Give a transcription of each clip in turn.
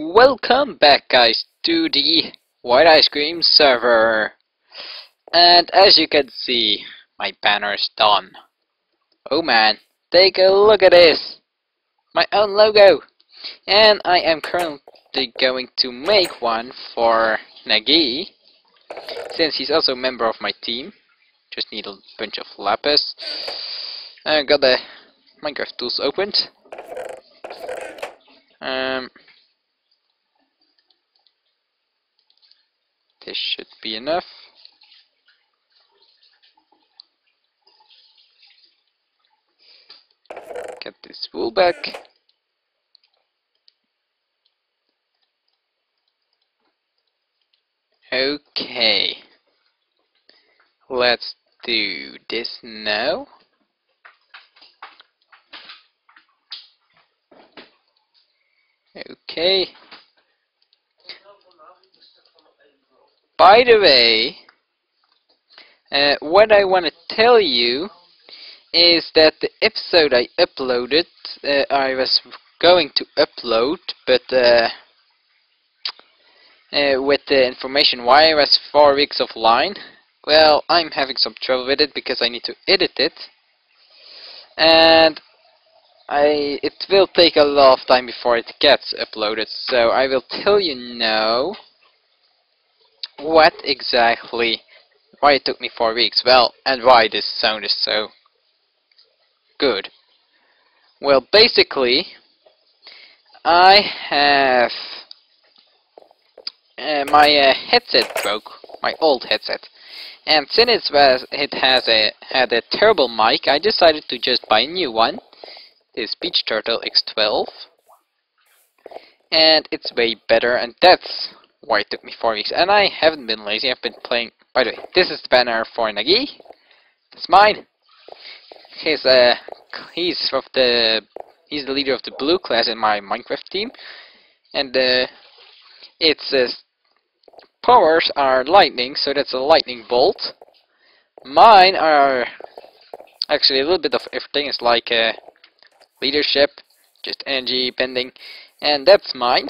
Welcome back, guys, to the White Ice Cream server. And as you can see, my banner's done. Oh man, take a look at this! My own logo! And I am currently going to make one for Nagi, since he's also a member of my team. Just need a bunch of lapis. I got the Minecraft tools opened. This should be enough. Get this wool back. Okay. Let's do this now. Okay. By the way, what I want to tell you is that the episode I uploaded, I was going to upload, but with the information why I was 4 weeks offline, well, I'm having some trouble with it because I need to edit it, and it will take a lot of time before it gets uploaded, so I will tell you now what exactly, why it took me 4 weeks, well, and why this sound is so good. Well, basically, I have my headset broke, my old headset, and since it had a terrible mic, I decided to just buy a new one, this Beach Turtle X12, and it's way better, and that's why it took me 4 weeks. And I haven't been lazy, I've been playing. By the way, this is the banner for Nagi. That's mine. He's the leader of the blue class in my Minecraft team. And its powers are lightning, so that's a lightning bolt. Mine are actually a little bit of everything. It's like leadership, just energy, bending, and that's mine.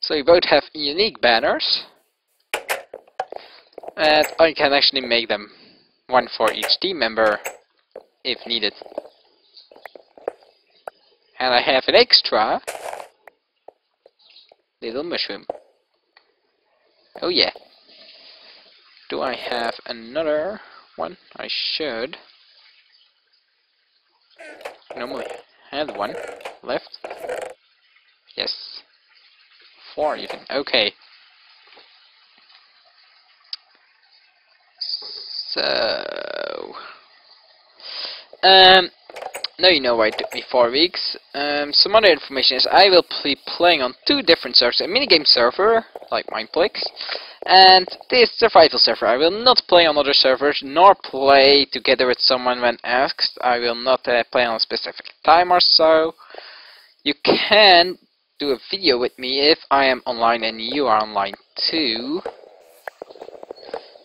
So we both have unique banners, and I can actually make them, one for each team member if needed. And I have an extra little mushroom. Oh yeah. Do I have another one? I should. Normally had one left. Yes. 4 even. Okay. So... now you know why it took me 4 weeks. Some other information is I will be playing on 2 different servers. A minigame server, like Mineplex, and this survival server. I will not play on other servers, nor play together with someone when asked. I will not play on a specific time or so. You can do a video with me if I am online and you are online too,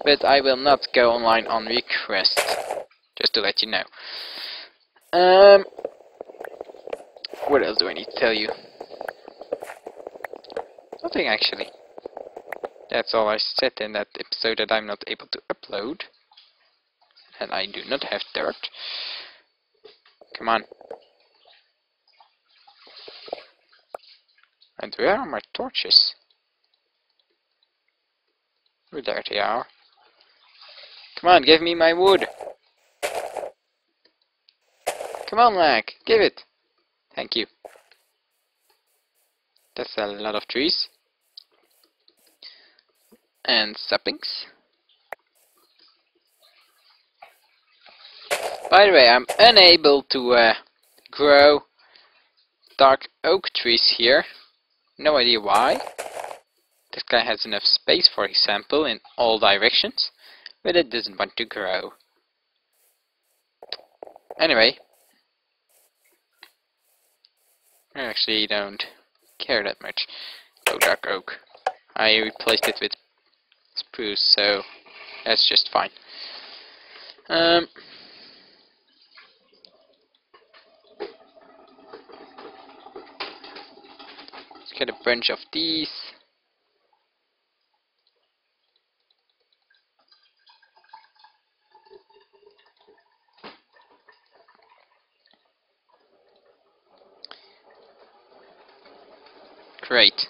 but I will not go online on request, just to let you know. What else do I need to tell you? Nothing actually. That's all I said in that episode that I'm not able to upload, and I do not have dirt. Come on. And where are my torches? Oh, there they are. Come on, give me my wood. Come on, Nag, give it. Thank you. That's a lot of trees. And saplings. By the way, I'm unable to grow dark oak trees here. No idea why. This guy has enough space, for example, in all directions, but it doesn't want to grow. Anyway, I actually don't care that much. Oh, dark oak. I replaced it with spruce, so that's just fine. get a bunch of these. Great.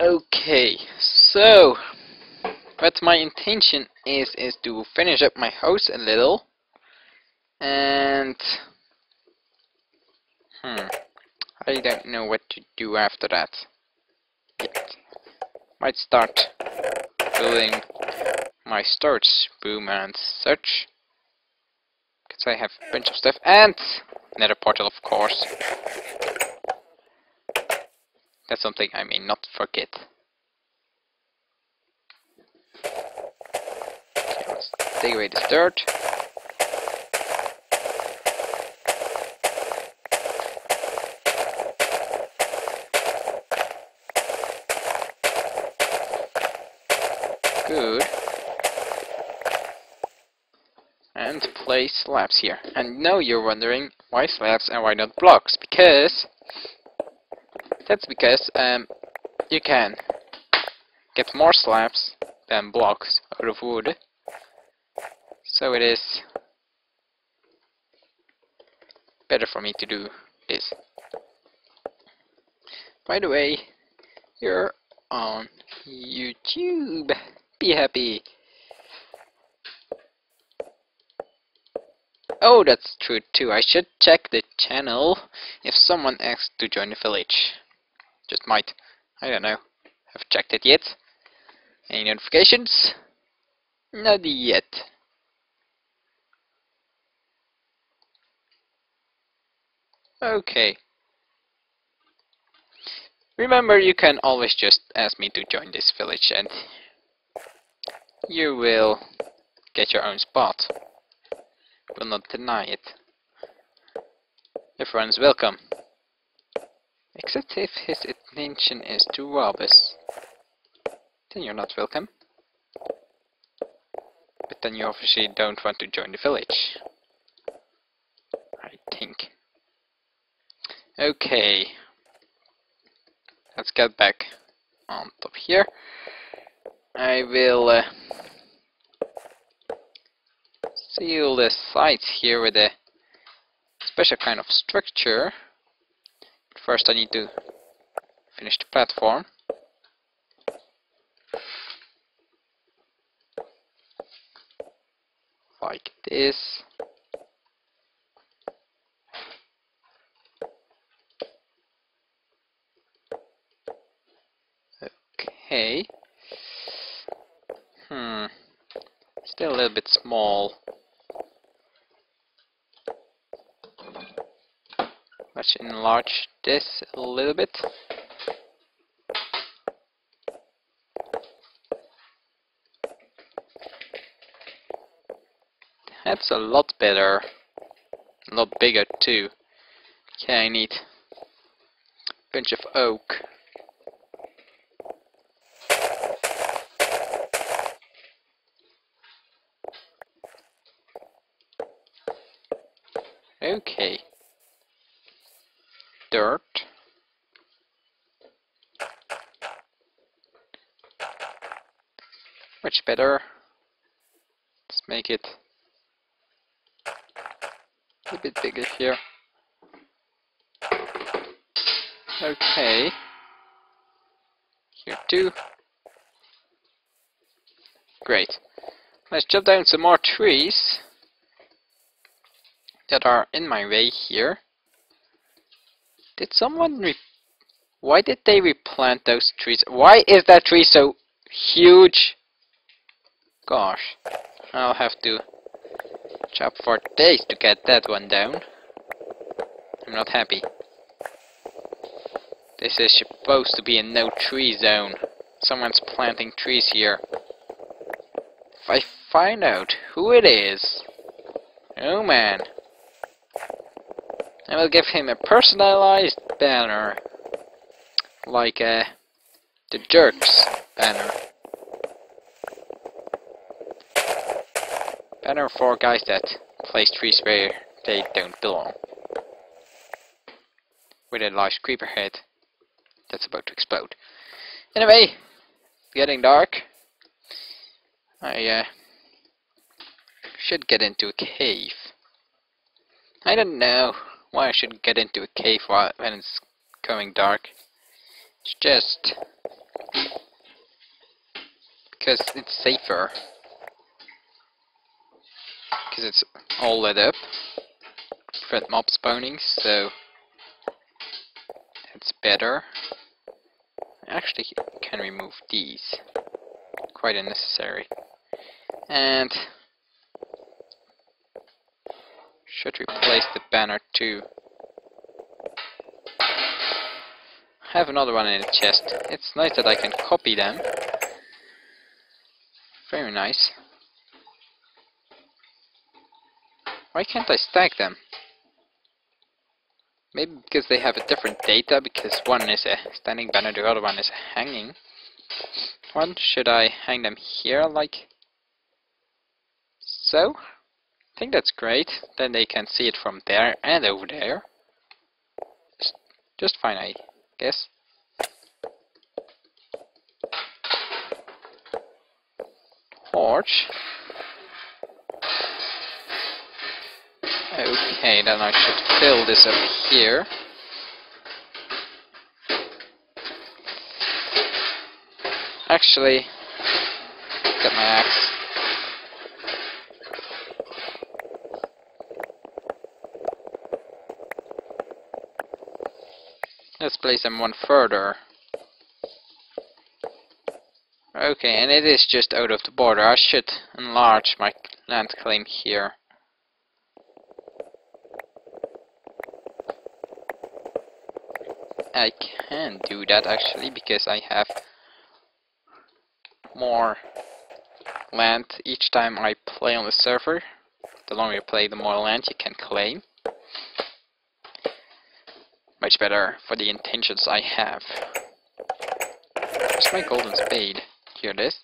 Okay, so what my intention is to finish up my house a little, and I don't know what to do after that yet. Might start building my storage boom and such, because I have a bunch of stuff, and nether portal, of course. That's something I may not forget. Okay, let's take away this dirt. Good. And place slabs here. And now you're wondering why slabs and why not blocks? Because that's because you can get more slabs than blocks out of wood. So it is better for me to do this. By the way, you're on YouTube. Be happy. Oh, that's true too. I should check the channel if someone asks to join the village. Just might. I don't know. Have checked it yet? Any notifications? Not yet. Okay. Remember, you can always just ask me to join this village and you will get your own spot. Will not deny it. Everyone's welcome. Except if his intention is to rob us. Then you're not welcome. But then you obviously don't want to join the village, I think. Okay. Let's get back on top here. I will seal the sides here with a special kind of structure. But first I need to finish the platform. Like this. Okay. Still a little bit small. Let's enlarge this a little bit. That's a lot better. A lot bigger too. Okay, I need a bunch of oak. Okay. Dirt. Much better. Let's make it a bit bigger here. Okay. Here too. Great. Let's chop down some more trees that are in my way here. Did someone why did they replant those trees? Why is that tree so huge? Gosh, I'll have to chop for days to get that one down. I'm not happy. This is supposed to be a no tree zone. Someone's planting trees here. If I find out who it is, oh man, I will give him a personalized banner, like the Jerks banner. Banner for guys that place trees where they don't belong. with a large creeper head that's about to explode. Anyway, getting dark. I should get into a cave. I don't know why I should get into a cave when it's going dark. It's just because it's safer. Because it's all lit up. Prevent mob spawning, so that's better. I actually can remove these. Quite unnecessary. And should replace the banner too. I have another one in the chest. It's nice that I can copy them. Very nice. Why can't I stack them? Maybe because they have a different data, because one is a standing banner, the other one is a hanging one. Should I hang them here like so? I think that's great. Then they can see it from there and over there. Just fine, I guess. Torch. Okay, then I should fill this up here. Actually, got my axe. Let's place them one further. Okay, and it is just out of the border. I should enlarge my land claim here. I can do that actually, because I have more land each time I play on the server. The longer you play, the more land you can claim. Much better for the intentions I have. Where's my golden spade? Here it is.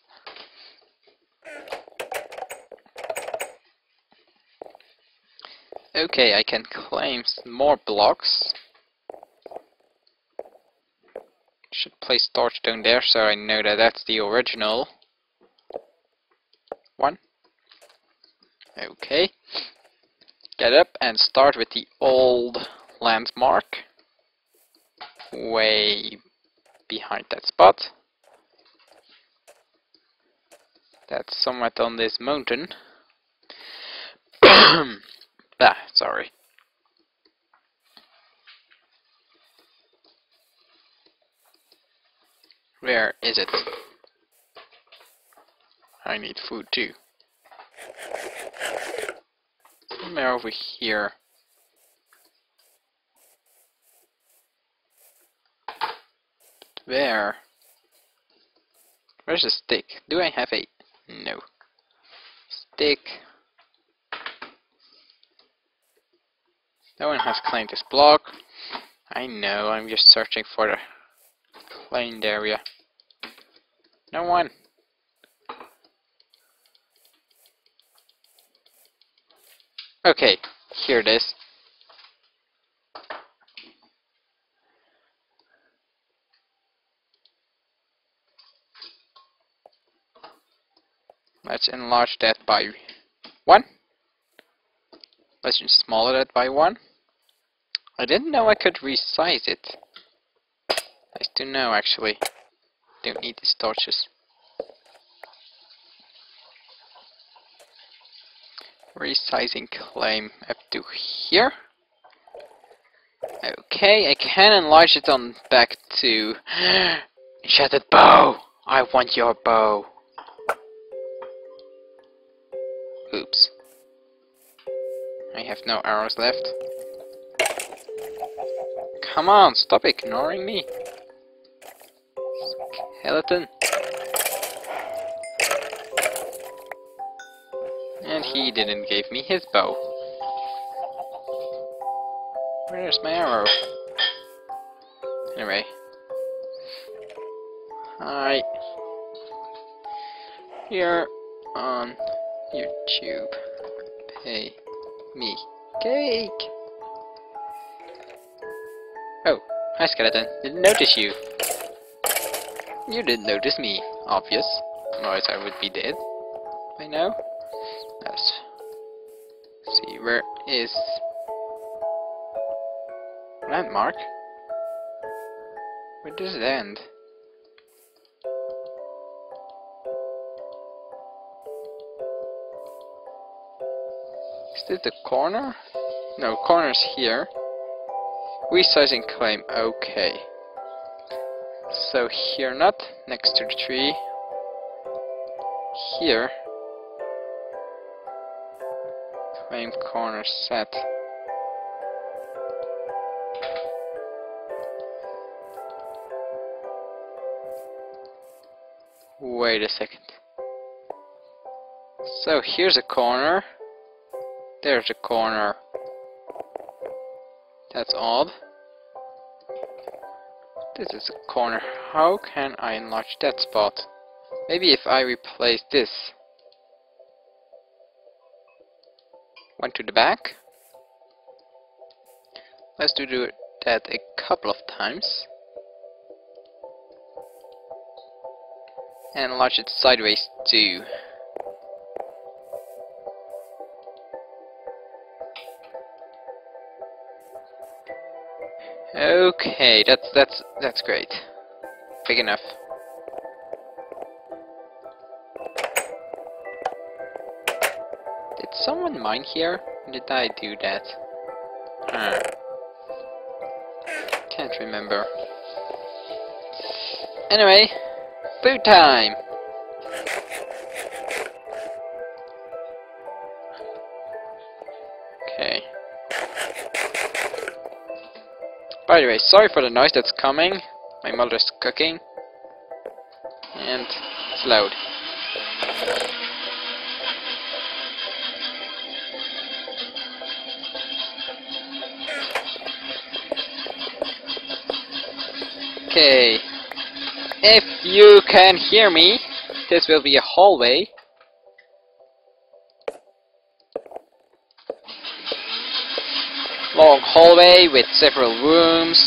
Okay, I can claim some more blocks. Should place torch down there so I know that that's the original one. Okay. Get up and start with the old landmark. Way behind that spot. That's somewhat on this mountain. Sorry. Where is it? I need food too. Somewhere over here. Where? Where's the stick? Do I have a... no. Stick. No one has claimed this block. I know, I'm just searching for the claimed area. No one. Okay, here it is. Let's enlarge that by one. Let's just smaller that by one. I didn't know I could resize it. Nice to know, actually. Don't need these torches. Resizing claim up to here. Okay, I can enlarge it on back to enchanted bow. I want your bow. Oops. I have no arrows left. Come on, stop ignoring me. Skeleton. And he didn't give me his bow. Where's my arrow? Anyway. Hi. Here on YouTube. Pay me cake. Oh, hi skeleton. Didn't notice you. You didn't notice me. Obvious. Otherwise I would be dead by now. Let's see, where is landmark? Where does it end? Is this the corner? No, corner's here. Resizing claim, okay. So here not, next to the tree. Here. Claim corner set. Wait a second. So here's a corner. There's a corner. That's odd. This is a corner. How can I enlarge that spot? Maybe if I replace this one to the back. Let's do that a couple of times. And enlarge it sideways too. Okay, that's great. Big enough. Did someone mine here? Or did I do that? Can't remember. Anyway, food time. Okay. By the way, sorry for the noise that's coming. My mother's cooking. And it's loud. Okay. If you can hear me, this will be a hallway. Long hallway with several rooms.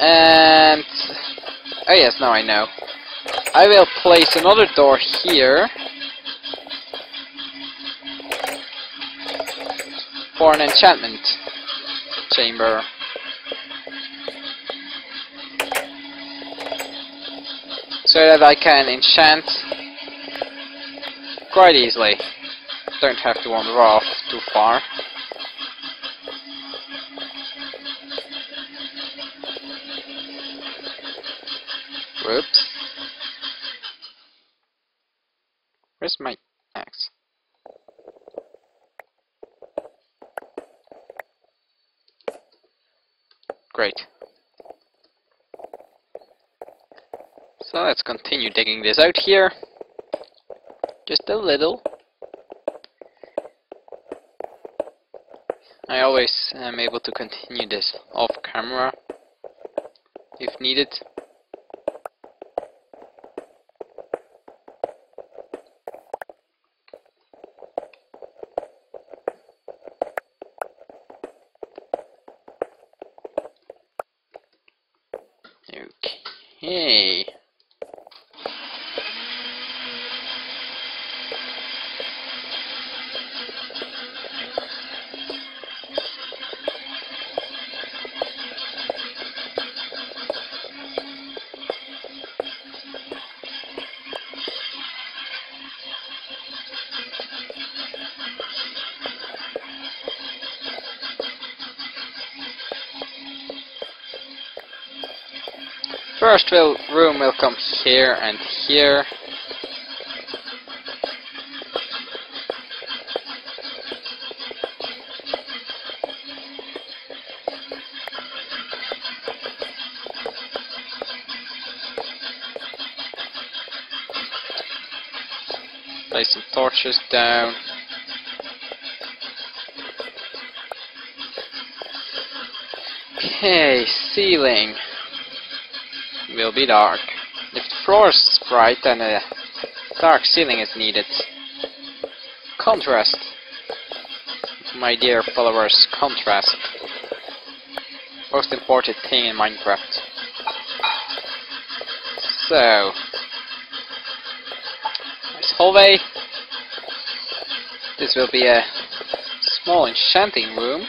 And oh yes, now I know. I will place another door here for an enchantment chamber. So that I can enchant quite easily. Don't have to wander off too far. Whoops. Where's my axe? Great. So let's continue digging this out here. Just a little. I always am able to continue this off camera if needed. Okay. First room will come here and here. Place some torches down. Okay, ceiling will be dark. If the floor is bright, then a dark ceiling is needed. Contrast. my dear followers, contrast. Most important thing in Minecraft. So, nice hallway. This will be a small enchanting room.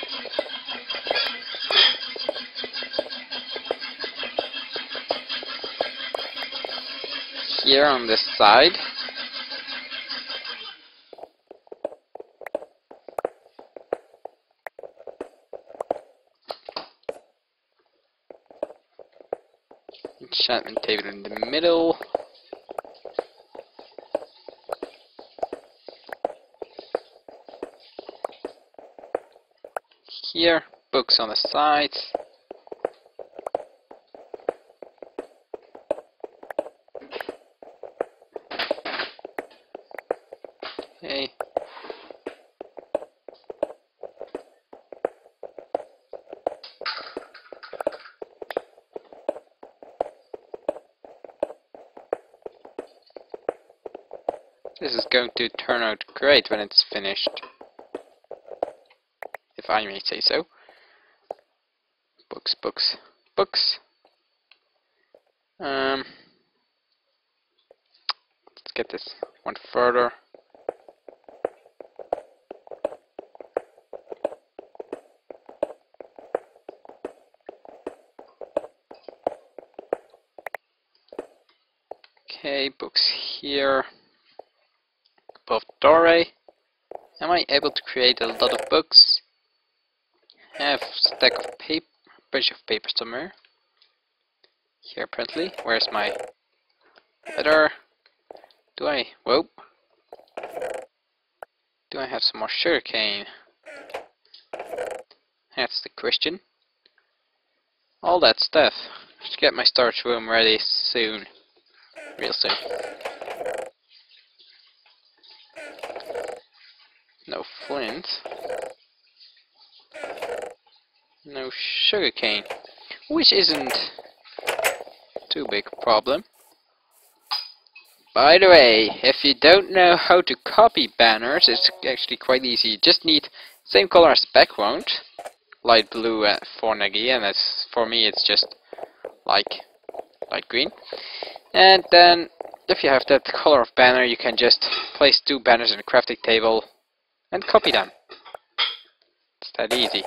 Here on this side. Enchantment table in the middle. Here, books on the sides. Hey. This is going to turn out great when it's finished. If I may say so. Books, books, books. Let's get this one further. Okay, books here. Above doorway. Am I able to create a lot of books? I have a stack of paper, bunch of paper somewhere. Here apparently. Where's my letter? Do I? Whoa. Do I have some more sugarcane? That's the question. All that stuff. I should get my storage room ready soon. Real soon. No flint. No sugarcane, which isn't too big a problem. By the way, if you don't know how to copy banners, it's actually quite easy. You just need same color as background, light blue for Nagi, and as for me it's just like light green. And then if you have that color of banner, you can just place two banners in a crafting table and copy them. It's that easy.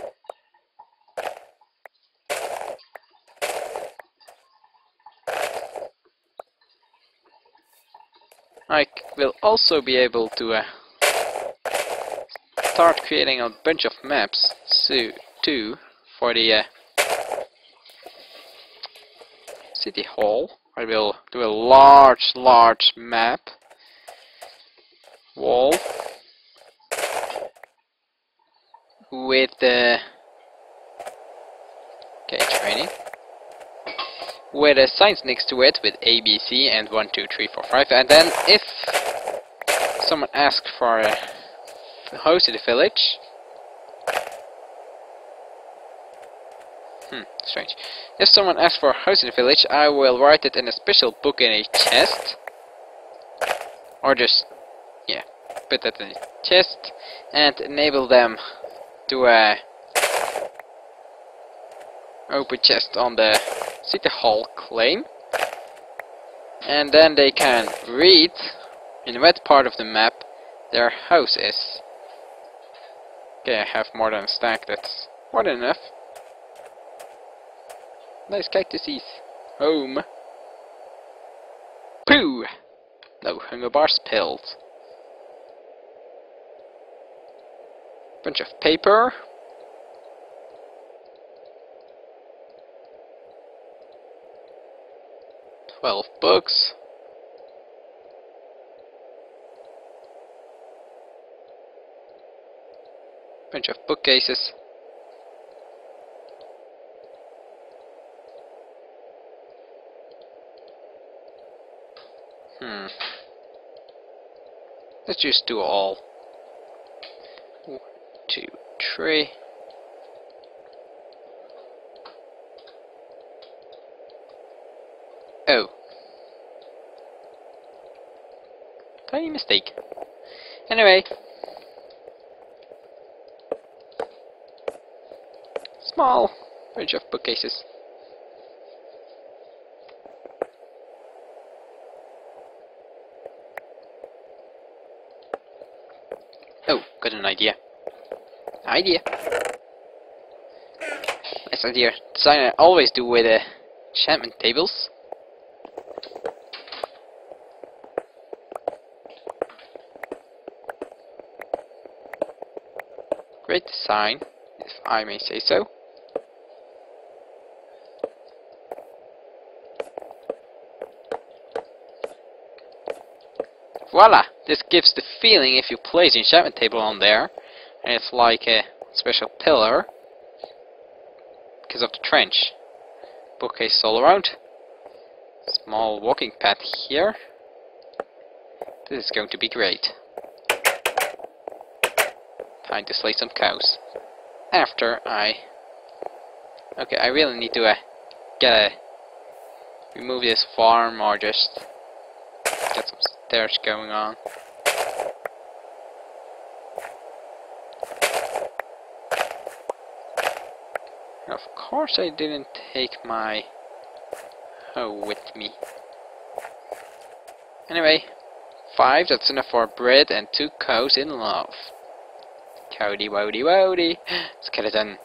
I will also be able to start creating a bunch of maps too for the city hall. I will do a large map wall with the okay training with a sign next to it with ABC and 1, 2, 3, 4, 5, and then if someone asks for a house in the village, strange. If someone asks for a house in the village, I will write it in a special book in a chest, or just put that in a chest and enable them to open chest on the City Hall claim, and then they can read in what part of the map their house is. Okay, I have more than a stack, that's more than enough. Nice cactuses. Home. Pooh! No hunger bar spilled. Bunch of paper. Well, books. Bunch of bookcases. Let's just do all. 1, 2, 3. Oh. Tiny mistake. Anyway. small range of bookcases. Oh, got an idea. Nice idea. Design I always do with enchantment tables. Great design, if I may say so. Voila! This gives the feeling if you place the enchantment table on there, and it's like a special pillar because of the trench. Bookcases all around. Small walking path here. This is going to be great. Time to slay some cows. Okay, I really need to remove this farm or just get some stairs going on. And of course I didn't take my hoe with me. Anyway, 5, that's enough for bread and 2 cows in love. Cody, wody, wody. Skeleton,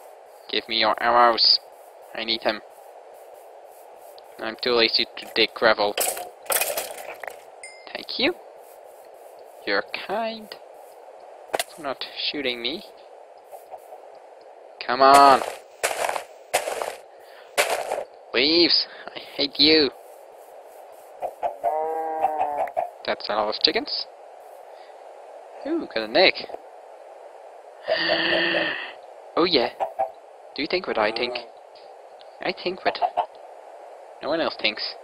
give me your arrows. I need them. I'm too lazy to dig gravel. Thank you. You're kind for not shooting me. Come on. Leaves, I hate you. That's a lot of chickens. Ooh, got an egg. Oh yeah. Do you think what I think? I think what no one else thinks.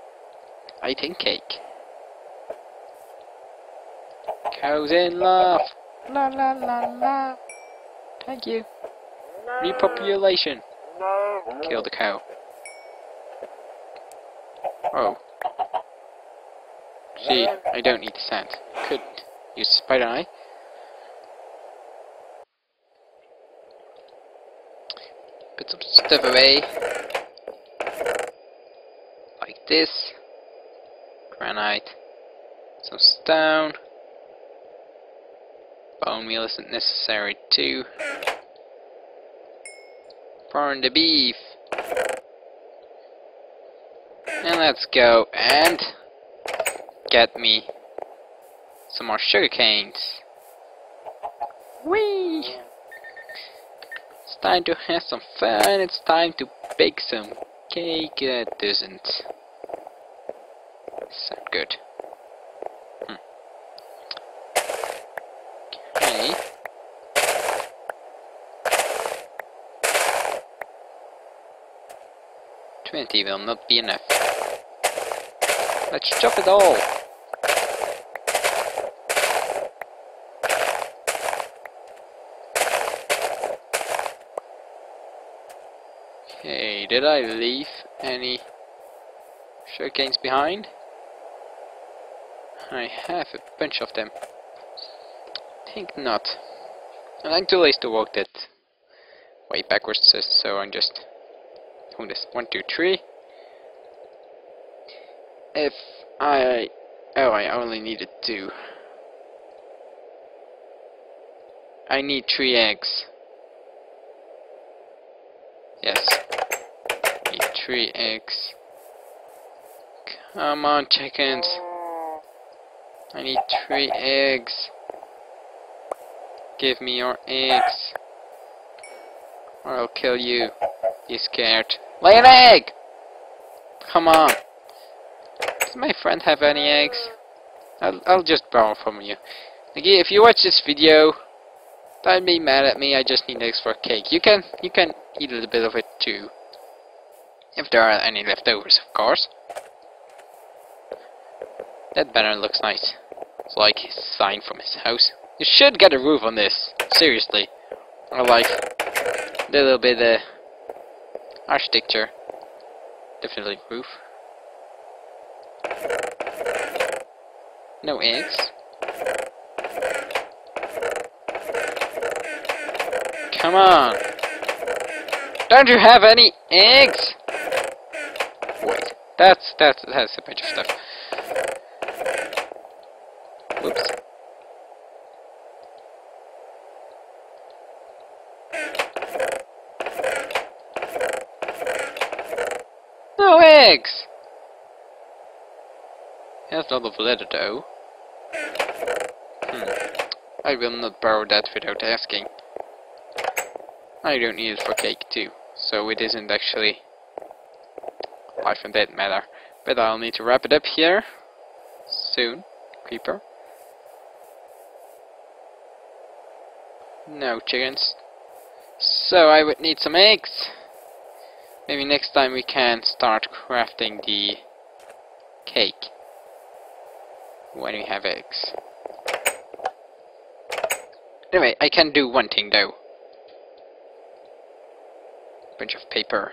I think cake. Cows in love. La la la la. Thank you. Repopulation. Kill the cow. Oh. See, I don't need the sand. Could use spider eye. Put some stuff away. Like this. Granite. Some stone. Bone meal isn't necessary too. Burn the beef. And let's go and get me some more sugar canes. Whee! It's time to have some fun, it's time to bake some cake. That doesn't sound good. Okay. Hmm. 20 will not be enough. Let's chop it all! Hey, did I leave any sugar canes behind? I have a bunch of them. I think not. I'm too lazy to walk that way backwards, so I'm just doing this. 1, 2, 3. I only needed 2. I need 3 eggs. Yes. 3 eggs. Come on, chickens. I need 3 eggs. Give me your eggs. Or I'll kill you. You scared. Lay an egg! Come on. Does my friend have any eggs? I'll just borrow from you. Nagi, if you watch this video, don't be mad at me, I just need eggs for a cake. You can eat a little bit of it too. If there are any leftovers, of course. That banner looks nice. It's like his sign from his house. You should get a roof on this. Seriously. I like a little bit of architecture. Definitely roof. No eggs. Come on! Don't you have any eggs? Wait, that's a bunch of stuff. Whoops. No eggs! That's not of leather though. I will not borrow that without asking. I don't need it for cake too, so it isn't actually apart from that matter. But I'll need to wrap it up here soon. Creeper. No chickens. So I would need some eggs. Maybe next time we can start crafting the cake when we have eggs. Anyway, I can do one thing though. Bunch of paper.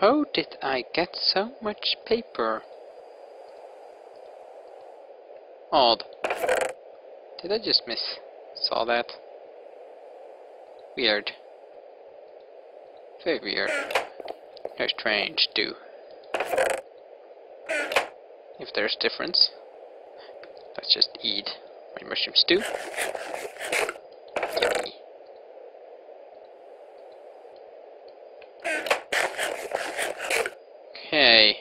How did I get so much paper? Odd. Did I just miss? Saw that. Weird. Very weird. How strange too. If there's difference. Let's just eat my mushroom stew. Yummy. Okay.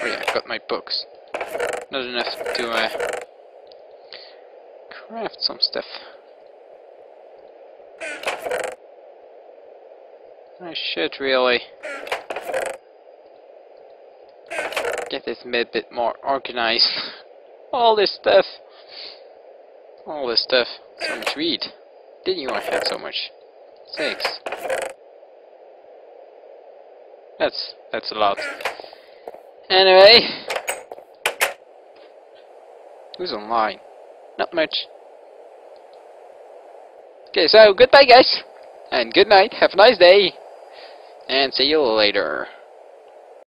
Oh yeah, I've got my books. Not enough to craft some stuff. I should really get this a bit more organized. All this stuff. So much weed. Didn't you want to have so much? 6. That's a lot. Anyway, who's online? Not much. Okay, so goodbye guys, and good night. Have a nice day, and see you later.